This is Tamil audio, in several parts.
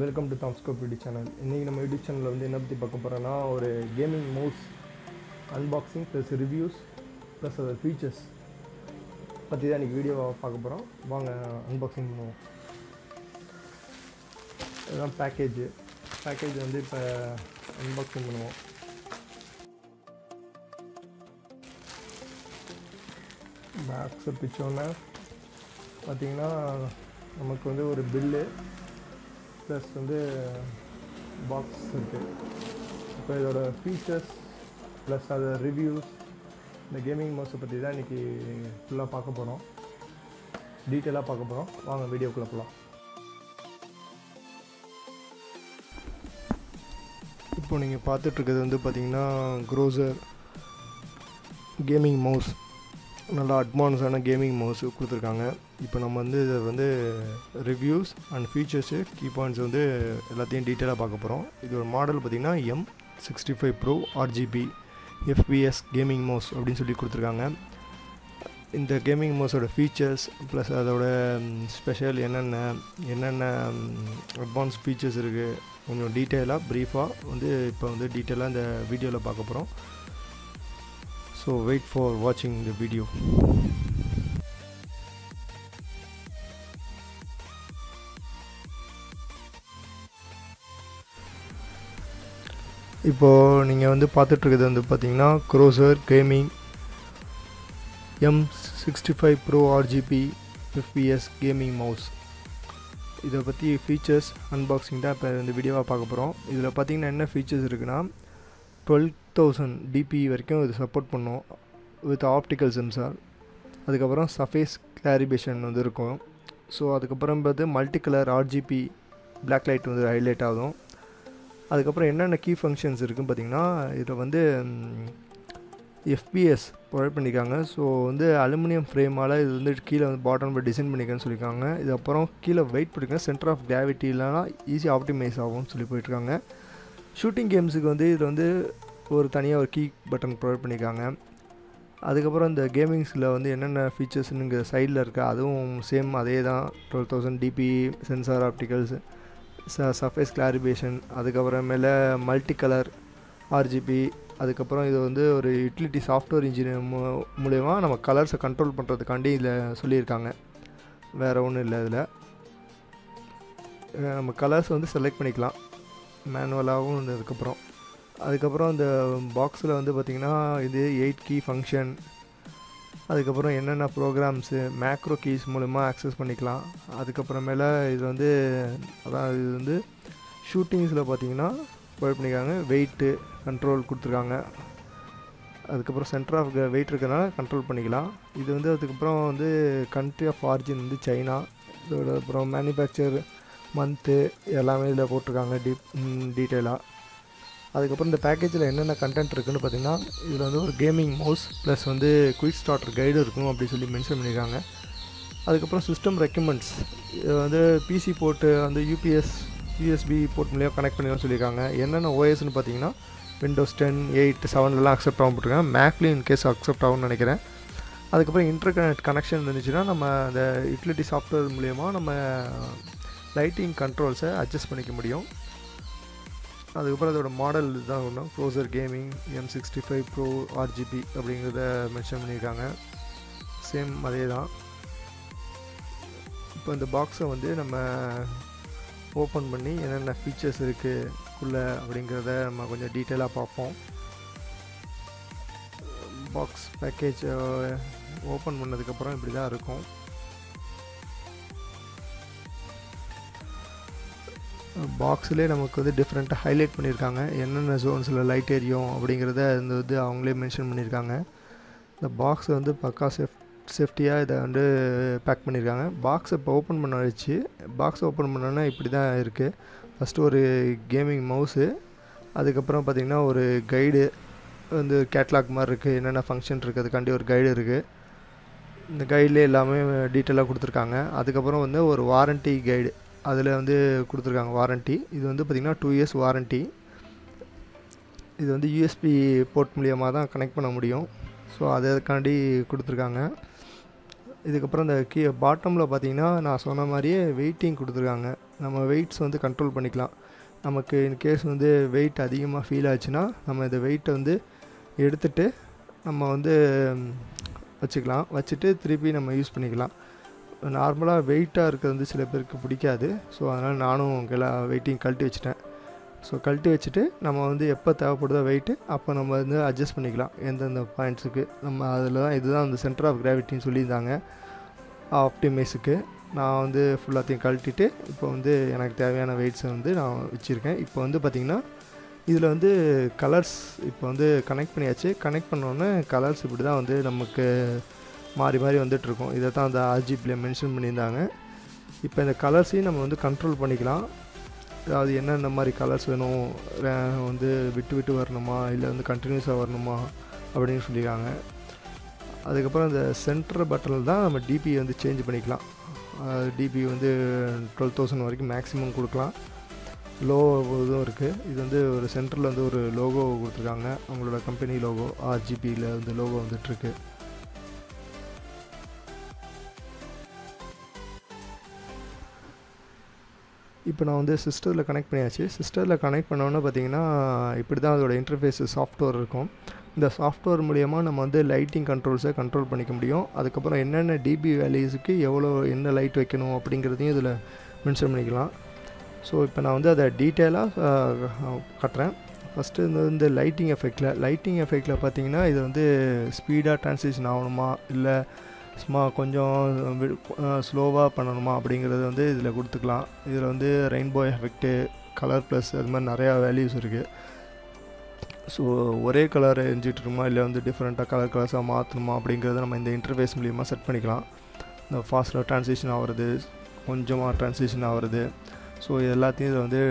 Welcome to Tom scope YouTube channel. இன்றைக்கி நம்ம யூடியூப் சேனலில் வந்து என்ன பற்றி பார்க்க போகிறோன்னா, ஒரு gaming mouse unboxing plus reviews plus அதோட ஃபீச்சர்ஸ் பற்றி தான் இன்றைக்கி வீடியோவை பார்க்க போகிறோம். வாங்க அன்பாக்சிங் பண்ணுவோம். இதுதான் பேக்கேஜ் வந்து இப்போ அன்பாக்சிங் பண்ணுவோம். பேக்ஸை பிச்சோன்னே பார்த்திங்கன்னா நமக்கு வந்து ஒரு பில்லு ப்ளஸ் வந்து பாக்ஸ் இருக்குது. இப்போ இதோட ஃபீச்சர்ஸ் ப்ளஸ் அதோட ரிவ்யூஸ், இந்த கேமிங் மவுஸை பற்றி தான் இன்றைக்கி ஃபுல்லாக பார்க்க போகிறோம், டீட்டெயிலாக பார்க்க போகிறோம். வாங்க வீடியோக்குள்ளே போகலாம். இப்போ நீங்கள் பார்த்துட்ருக்கிறது வந்து பார்த்திங்கன்னா Corsair கேமிங் மவுஸ், நல்லா அட்வான்ஸான கேமிங் மவுஸ் கொடுத்துருக்காங்க. இப்போ நம்ம வந்து இதை வந்து reviews and features, key points வந்து எல்லாத்தையும் டீட்டெயிலாக பார்க்க போகிறோம். இதோட மாடல் பார்த்திங்கன்னா M65 Pro RGB FPS gaming mouse அப்படின்னு சொல்லி கொடுத்துருக்காங்க. இந்த கேமிங் மவுஸோட ஃபீச்சர்ஸ் ப்ளஸ் அதோட ஸ்பெஷல் என்னென்ன அட்வான்ஸ் ஃபீச்சர்ஸ் இருக்குது, கொஞ்சம் டீட்டெயிலாக ப்ரீஃபாக வந்து இப்போ வந்து டீட்டெயிலாக இந்த வீடியோவில் பார்க்க போகிறோம். So wait for watching the video. இப்போது நீங்கள் வந்து பார்த்துட்ருக்கிறது வந்து பார்த்திங்கன்னா Corsair gaming M65 Pro RGB FPS gaming mouse. இதை பற்றி ஃபீச்சர்ஸ் அன்பாக்சிங் தான் இப்போ இந்த வீடியோவாக பார்க்க போகிறோம். இதில் பார்த்திங்கன்னா என்ன ஃபீச்சர்ஸ் இருக்குன்னா, 12,000 DPI வரைக்கும் இது சப்போர்ட் பண்ணும் வித் ஆப்டிக்கல் சென்சார். அதுக்கப்புறம் சஃபேஸ் கிளாரிஃபிகேஷன் வந்து இருக்கும். ஸோ அதுக்கப்புறம் பார்த்து multi colour RGB black light வந்து ஹைலைட் ஆகும். அதுக்கப்புறம் என்னென்ன கீ ஃபங்க்ஷன்ஸ் இருக்குதுன்னு பார்த்திங்கன்னா, இதில் வந்து FPS ப்ரொவைட் பண்ணியிருக்காங்க. ஸோ வந்து அலுமினியம் ஃப்ரேமால் இது வந்து கீழே வந்து பாட்டம் போய் டிசைன் பண்ணியிருக்கேன்னு சொல்லியிருக்காங்க. இது அப்புறம் கீழே வெயிட் பண்ணியிருக்கேன், சென்டர் ஆஃப் கிராவிட்டிலாம் ஈஸி ஆப்டிமைஸ் ஆகும்னு சொல்லி போயிட்டுருக்காங்க. ஷூட்டிங் கேம்ஸுக்கு வந்து இதில் வந்து ஒரு தனியாக ஒரு கீ பட்டன் ப்ரொவைட் பண்ணியிருக்காங்க. அதுக்கப்புறம் இந்த கேமிங்ஸில் வந்து என்னென்ன ஃபீச்சர்ஸ்னு இங்கே சைடில் இருக்கா, அதுவும் சேம் அதே தான். 12,000 DPI, sensor, opticals, surface clarification, அதுக்கப்புறமேல மல்டி கலர் RGB. அதுக்கப்புறம் இது வந்து ஒரு யூட்டிலிட்டி சாஃப்ட்வேர் இன்ஜினியர் மூலமா நம்ம கலர்ஸை கண்ட்ரோல் பண்ணுறதுக்காண்டி இதில் சொல்லியிருக்காங்க, வேறு ஒன்றும் இல்லை. இதில் நம்ம கலர்ஸ் வந்து செலக்ட் பண்ணிக்கலாம் மேனுவலாகவும். அதுக்கப்புறம் இந்த பாக்ஸில் வந்து பார்த்திங்கன்னா இது 8 கீ ஃபங்க்ஷன். அதுக்கப்புறம் என்னென்ன ப்ரோக்ராம்ஸு, மேக்ரோ கீஸ் மூலமா ஆக்சஸ் பண்ணிக்கலாம். அதுக்கப்புறமேல இது வந்து இது வந்து ஷூட்டிங்ஸில் பார்த்திங்கன்னா ப்ரொவைட் பண்ணியிருக்காங்க. வெயிட்டு கண்ட்ரோல் கொடுத்துருக்காங்க. அதுக்கப்புறம் சென்டர் ஆஃப் வெயிட் இருக்கிறதுனால கண்ட்ரோல் பண்ணிக்கலாம். இது வந்து அதுக்கப்புறம் வந்து கண்ட்ரி ஆஃப் ஆரிஜின் வந்து சைனா. இதோட அப்புறம் மேனுஃபேக்சர் மந்த்து எல்லாமே இதில் போட்டிருக்காங்க டீட்டெயிலாக. அதுக்கப்புறம் இந்த பேக்கேஜில் என்னென்ன கண்டென்ட் இருக்குதுன்னு பார்த்திங்கன்னா, இதில் வந்து ஒரு கேமிங் மவுஸ் ப்ளஸ் வந்து குயிக் ஸ்டார்டர் கைடு இருக்கும் அப்படின்னு சொல்லி மென்ஷன் பண்ணியிருக்காங்க. அதுக்கப்புறம் சிஸ்டம் ரெக்கமெண்ட்ஸ், இது வந்து பிசி போர்ட்டு வந்து USB போர்ட் மூலிமா கனெக்ட் பண்ணிக்கலாம்னு சொல்லியிருக்காங்க. என்னென்ன OSன்னு பார்த்திங்கன்னா Windows 10, 8, 7 அக்செப்ட் ஆகும் போட்டிருக்காங்க. மேக்லேயும் இன்கேஸ் அக்செப்ட் ஆகும்னு நினைக்கிறேன். அதுக்கப்புறம் இன்டர்கனெக்ட் கனெக்ஷன் இருந்துச்சுன்னா நம்ம அந்த யூட்டிலிட்டி சாஃப்ட்வேர் மூலமா நம்ம லைட்டிங் கண்ட்ரோல்ஸை அட்ஜஸ்ட் பண்ணிக்க முடியும். அதுக்கப்புறம் அதோட மாடல் இதுதான் ஒன்றும் Corsair gaming M65 Pro RGB அப்படிங்கிறத மென்ஷன் பண்ணியிருக்காங்க. சேம் அதே தான். இப்போ இந்த பாக்ஸை வந்து நம்ம ஓப்பன் பண்ணி என்னென்ன ஃபீச்சர்ஸ் இருக்குக்குள்ளே அப்படிங்கிறத நம்ம கொஞ்சம் டீட்டெயிலாக பார்ப்போம். பாக்ஸ் பேக்கேஜ் ஓப்பன் பண்ணதுக்கப்புறம் இப்படி தான் இருக்கும். பாக்ஸ்லேயே நமக்கு வந்து டிஃப்ரெண்ட்டாக ஹைலைட் பண்ணியிருக்காங்க. என்னென்ன ஜோன்ஸில் லைட் எரியும் அப்படிங்கிறத இந்த வந்து அவங்களே மென்ஷன் பண்ணியிருக்காங்க. இந்த பாக்ஸை வந்து பக்கா சேஃப்டியாக இதை வந்து பேக் பண்ணியிருக்காங்க. பாக்ஸை இப்போ ஓப்பன் பண்ண வச்சு பாக்ஸ் ஓப்பன் பண்ணோன்னா இப்படி தான் இருக்குது. ஃபஸ்ட்டு ஒரு கேமிங் மவுஸு, அதுக்கப்புறம் பார்த்திங்கன்னா ஒரு கைடு வந்து கேட்லாக் மாதிரி இருக்குது. என்னென்ன ஃபங்க்ஷன் இருக்கிறதுக்காண்டி ஒரு கைடு இருக்குது. இந்த கைட்லேயே எல்லாமே டீட்டெயிலாக கொடுத்துருக்காங்க. அதுக்கப்புறம் வந்து ஒரு வாரண்ட்டி கைடு, அதில் வந்து கொடுத்துருக்காங்க வாரண்ட்டி. இது வந்து பார்த்திங்கன்னா 2 years வாரண்ட்டி. இது வந்து USB போர்ட் மூலிமா தான் கனெக்ட் பண்ண முடியும். ஸோ அதற்காண்டி கொடுத்துருக்காங்க. இதுக்கப்புறம் இந்த பாட்டமில் பார்த்திங்கன்னா நான் சொன்ன மாதிரியே வெயிட்டிங் கொடுத்துருக்காங்க. நம்ம வெயிட்ஸ் வந்து கண்ட்ரோல் பண்ணிக்கலாம். நமக்கு இன்கேஸ் வந்து வெயிட் அதிகமாக ஃபீல் ஆச்சுன்னா நம்ம இந்த வெயிட்டை வந்து எடுத்துகிட்டு நம்ம வந்து வச்சுக்கலாம். வச்சுட்டு திருப்பி நம்ம யூஸ் பண்ணிக்கலாம். நார்மலாக வெயிட்டாக இருக்கிறது வந்து சில பேருக்கு பிடிக்காது. ஸோ அதனால் நானும் வெயிட்டையும் கழட்டி வச்சுட்டேன். ஸோ கழட்டி வச்சுட்டு நம்ம வந்து எப்போ தேவைப்படுதோ வெயிட்டு அப்போ நம்ம வந்து அட்ஜஸ்ட் பண்ணிக்கலாம் எந்தெந்த பாயிண்ட்ஸுக்கு. நம்ம அதில் தான் இதுதான் அந்த சென்டர் ஆஃப் கிராவிட்டின்னு சொல்லியிருந்தாங்க ஆப்டிமைஸுக்கு. நான் வந்து ஃபுல்லாத்தையும் கழட்டிட்டு இப்போ வந்து எனக்கு தேவையான வெயிட்ஸை வந்து நான் வச்சுருக்கேன். இப்போ வந்து பார்த்திங்கன்னா இதில் வந்து கலர்ஸ் இப்போ வந்து கனெக்ட் பண்ணியாச்சு. கனெக்ட் பண்ணோன்னே கலர்ஸ் இப்படி தான் வந்து நமக்கு மாறி மாறி வந்துட்டுருக்கோம். இதை தான் அந்த ஆர்ஜிபியில் மென்ஷன் பண்ணியிருந்தாங்க. இப்போ இந்த கலர்ஸையும் நம்ம வந்து கண்ட்ரோல் பண்ணிக்கலாம். அதாவது என்னென்ன மாதிரி கலர்ஸ் வேணும், வந்து விட்டு விட்டு வரணுமா இல்லை வந்து கண்டினியூஸாக வரணுமா அப்படின்னு சொல்லியிருக்காங்க. அதுக்கப்புறம் இந்த சென்டர் பட்டனில் தான் நம்ம டிபி வந்து சேஞ்ச் பண்ணிக்கலாம். டிபி வந்து 12,000 வரைக்கும் மேக்ஸிமம் கொடுக்கலாம். லோ இதுவும் இருக்குது. இது வந்து ஒரு சென்டரில் வந்து ஒரு லோகோ கொடுத்துருக்காங்க, அவங்களோட கம்பெனி லோகோ ஆர்ஜிபியில் வந்து லோகோ வந்துட்டுருக்கு. இப்போ நான் வந்து சிஸ்டரில் கனெக்ட் பண்ணியாச்சு. சிஸ்டரில் கனெக்ட் பண்ணோன்னே பார்த்தீங்கன்னா இப்படி தான் அதோடய இன்டர்ஃபேஸ் சாஃப்ட்வேர் இருக்கும். இந்த சாஃப்ட்வேர் மூலிமா நம்ம வந்து லைட்டிங் கண்ட்ரோல்ஸை கண்ட்ரோல் பண்ணிக்க முடியும். அதுக்கப்புறம் என்னென்ன டிபி வேல்யூஸுக்கு எவ்வளோ என்ன லைட் வைக்கணும் அப்படிங்கிறதையும் இதில் மென்ஷன் பண்ணிக்கலாம். ஸோ இப்போ நான் வந்து அதை டீட்டெயிலாக காட்டுறேன். ஃபஸ்ட்டு இந்த லைட்டிங் எஃபெக்டில் பார்த்தீங்கன்னா இது வந்து ஸ்பீடாக ட்ரான்ஸ்லேஷன் ஆகணுமா இல்லை சும்மா கொஞ்சம் ஸ்லோவாக பண்ணணுமா அப்படிங்கிறது வந்து இதில் கொடுத்துக்கலாம். இதில் வந்து ரெயின்போ எஃபெக்ட்டு, கலர் ப்ளஸ் அது மாதிரி நிறையா வேல்யூஸ் இருக்குது. ஸோ ஒரே கலர் எரிஞ்சிட்ருக்குமா இல்லை வந்து டிஃப்ரெண்ட்டாக கலர்ஸாக மாற்றணுமா அப்படிங்கிறத நம்ம இந்த இன்டர்ஃபேஸ் மூலிமா செட் பண்ணிக்கலாம். இந்த ஃபாஸ்ட்டாக ட்ரான்ஸ்லேஷன் ஆகிறது, கொஞ்சமாக ட்ரான்ஸ்லேஷன் ஆகிறது, ஸோ எல்லாத்தையும் இதை வந்து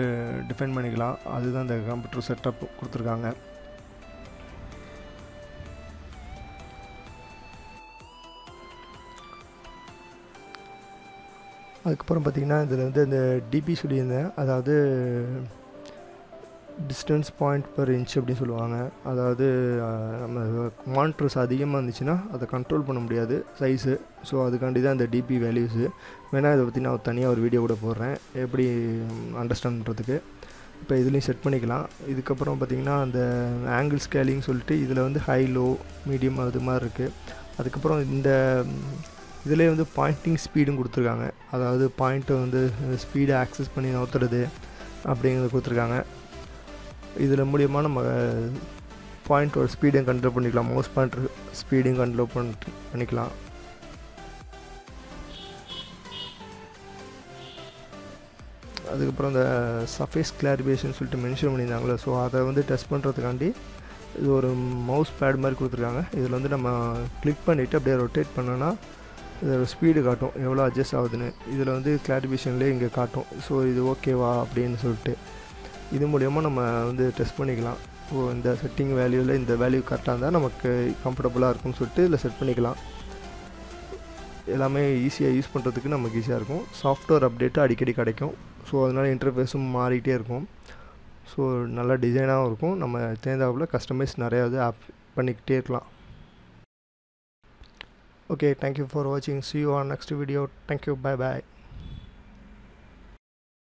டிஃபைன் பண்ணிக்கலாம். அதுதான் இந்த கம்ப்யூட்டர் செட்டப் கொடுத்துருக்காங்க. அதுக்கப்புறம் பார்த்திங்கன்னா இதில் வந்து இந்த டிபி சொல்லியிருந்தேன், அதாவது டிஸ்டன்ஸ் பாயிண்ட் பர் இன்ச் அப்படின்னு சொல்லுவாங்க. அதாவது நம்ம மானிட்டர்ஸ் அதிகமாக இருந்துச்சுன்னா அதை கண்ட்ரோல் பண்ண முடியாது சைஸு. ஸோ அதுக்காண்டி தான் இந்த டிபி வேல்யூஸு. வேணால் இதை பற்றி நான் தனியாக ஒரு வீடியோ கூட போடுறேன் எப்படி அண்டர்ஸ்டாண்ட் பண்ணுறதுக்கு. இப்போ இதுலேயும் செட் பண்ணிக்கலாம். இதுக்கப்புறம் பார்த்திங்கன்னா அந்த ஆங்கிள் ஸ்கேலிங் சொல்லிட்டு இதில் வந்து ஹை, லோ, மீடியம் அது மாதிரி இருக்குது. அதுக்கப்புறம் இந்த இதிலே வந்து பாயிண்டிங் ஸ்பீடும் கொடுத்துருக்காங்க. அதாவது பாயிண்ட்டை வந்து ஸ்பீடை ஆக்சஸ் பண்ணி நவுத்துறது அப்படிங்கிறத கொடுத்துருக்காங்க. இதில் மூலிமா நம்ம பாயிண்ட்டோட ஸ்பீடையும் கண்ட்ரோல் பண்ணிக்கலாம், மோஸ்ட் பாயிண்ட் ஸ்பீடையும் கண்ட்ரோல் பண்ணிக்கலாம். அதுக்கப்புறம் இந்த சர்ஃபேஸ் கிளாரிஃபிகேஷன் சொல்லிட்டு மென்ஷன் பண்ணியிருந்தாங்களே, ஸோ அதை வந்து டெஸ்ட் பண்ணுறதுக்காண்டி இது ஒரு மவுஸ் பேட் மாதிரி கொடுத்துருக்காங்க. இதில் வந்து நம்ம கிளிக் பண்ணிவிட்டு அப்படியே ரொட்டேட் பண்ணோன்னா இதோட ஸ்பீடு காட்டும் எவ்வளோ அட்ஜஸ்ட் ஆகுதுன்னு. இதில் வந்து கிளாரிஃபிகேஷன்லேயே இங்கே காட்டும். ஸோ இது ஓகேவா அப்படின்னு சொல்லிட்டு இது மூலிமா நம்ம வந்து டெஸ்ட் பண்ணிக்கலாம். ஓ, இந்த செட்டிங் வேல்யூவில் இந்த வேல்யூ கரெக்டாக இருந்தால் நமக்கு கம்ஃபர்டபுளாக இருக்கும்னு சொல்லிட்டு இதில் செட் பண்ணிக்கலாம். எல்லாமே ஈஸியாக யூஸ் பண்ணுறதுக்கு நமக்கு ஈஸியாக இருக்கும். சாஃப்ட்வேர் அப்டேட்டு அடிக்கடி கிடைக்கும். ஸோ அதனால் இன்டர்ஃபேஸும் மாறிக்கிட்டே இருக்கும். ஸோ நல்லா டிசைனாகவும் இருக்கும். நம்ம தேர்ந்தாப்பில் கஸ்டமைஸ் நிறையா வந்து ஆப் பண்ணிக்கிட்டே இருக்கலாம். Okay, thank you for watching. See you on next video. Thank you. Bye bye.